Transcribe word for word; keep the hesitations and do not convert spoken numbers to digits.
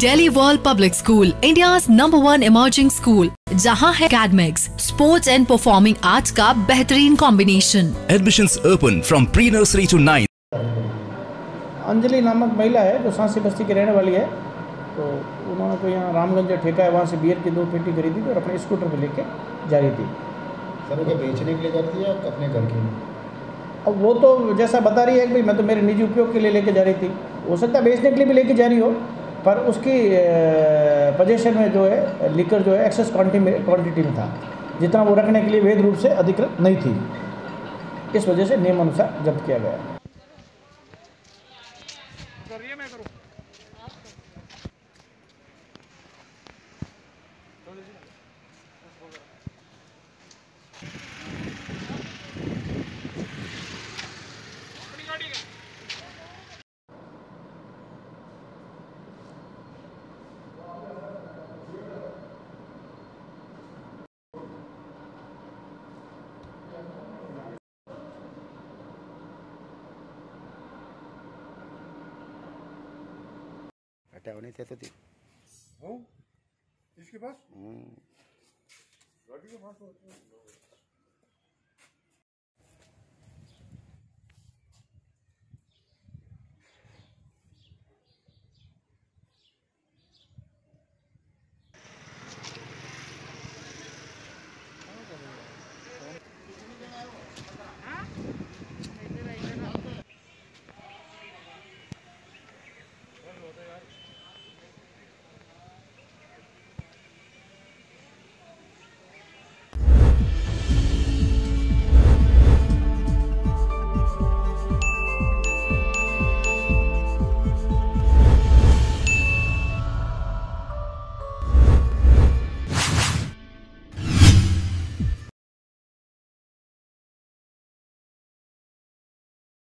Delhi world public school, India's number one emerging school, जहां है academics, sports and performing arts का बेहतरीन combination. Admissions open from pre nursery to nine. Anjali नामक महिला है जो सांसी बस्ती की रहने वाली है, तो उन्होंने तो यहाँ रामगंज ठेका है, वहाँ से बियर की दो पेटी खरीदी और अपने स्कूटर पर लेके जा रही थी। सर वो बेचने के लिए करती है अपने घर के लिए? अब वो तो जैसा बता रही है कि मैं तो मेरे निजी उपयोग के लिए लेके जा रही थी, हो सकता है बेचने के लिए भी लेके जा रही हो, पर उसकी पोजेशन में जो है लिकर जो है एक्सेस क्वांटिटी में था, जितना वो रखने के लिए वैध रूप से अधिकृत नहीं थी, इस वजह से नियम अनुसार जब्त किया गया। नहीं थे तो थी। इसके पास?